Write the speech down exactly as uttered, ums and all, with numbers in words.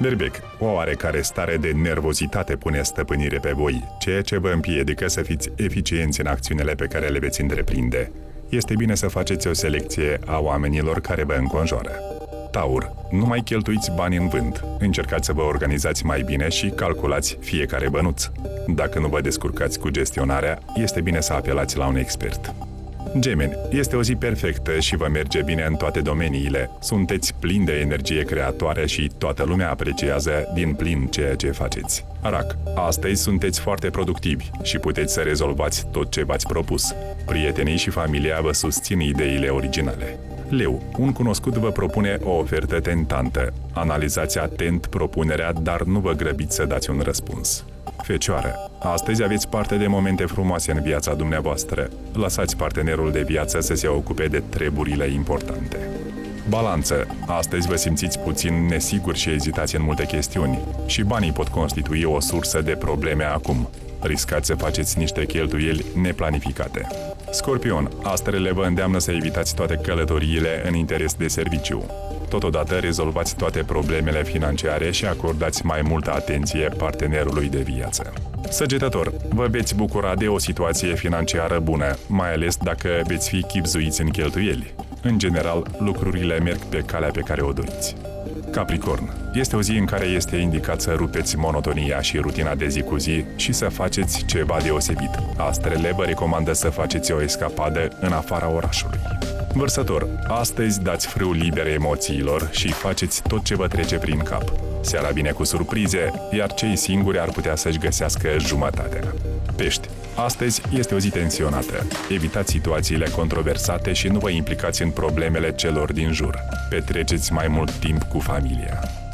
Lerbec, o oarecare stare de nervozitate pune stăpânire pe voi, ceea ce vă împiedică să fiți eficienți în acțiunile pe care le veți întreprinde. Este bine să faceți o selecție a oamenilor care vă înconjoară. Taur, nu mai cheltuiți bani în vânt. Încercați să vă organizați mai bine și calculați fiecare bănuț. Dacă nu vă descurcați cu gestionarea, este bine să apelați la un expert. Gemeni, este o zi perfectă și vă merge bine în toate domeniile. Sunteți plini de energie creatoare și toată lumea apreciază din plin ceea ce faceți. Rac, astăzi sunteți foarte productivi și puteți să rezolvați tot ce v-ați propus. Prietenii și familia vă susțin ideile originale. Leu, un cunoscut vă propune o ofertă tentantă. Analizați atent propunerea, dar nu vă grăbiți să dați un răspuns. Fecioară, astăzi aveți parte de momente frumoase în viața dumneavoastră. Lăsați partenerul de viață să se ocupe de treburile importante. Balanță, astăzi vă simțiți puțin nesiguri și ezitați în multe chestiuni. Și banii pot constitui o sursă de probleme acum. Riscați să faceți niște cheltuieli neplanificate. Scorpion, astrele vă îndeamnă să evitați toate călătoriile în interes de serviciu. Totodată rezolvați toate problemele financiare și acordați mai multă atenție partenerului de viață. Săgetător, vă veți bucura de o situație financiară bună, mai ales dacă veți fi chibzuiți în cheltuieli. În general, lucrurile merg pe calea pe care o doriți. Capricorn, este o zi în care este indicat să rupeți monotonia și rutina de zi cu zi și să faceți ceva deosebit. Astrele vă recomandă să faceți o escapadă în afara orașului. Vărsător, astăzi dați frâu liber emoțiilor și faceți tot ce vă trece prin cap. Seara vine cu surprize, iar cei singuri ar putea să-și găsească jumătatea. Pești, astăzi este o zi tensionată. Evitați situațiile controversate și nu vă implicați în problemele celor din jur. Petreceți mai mult timp cu familia.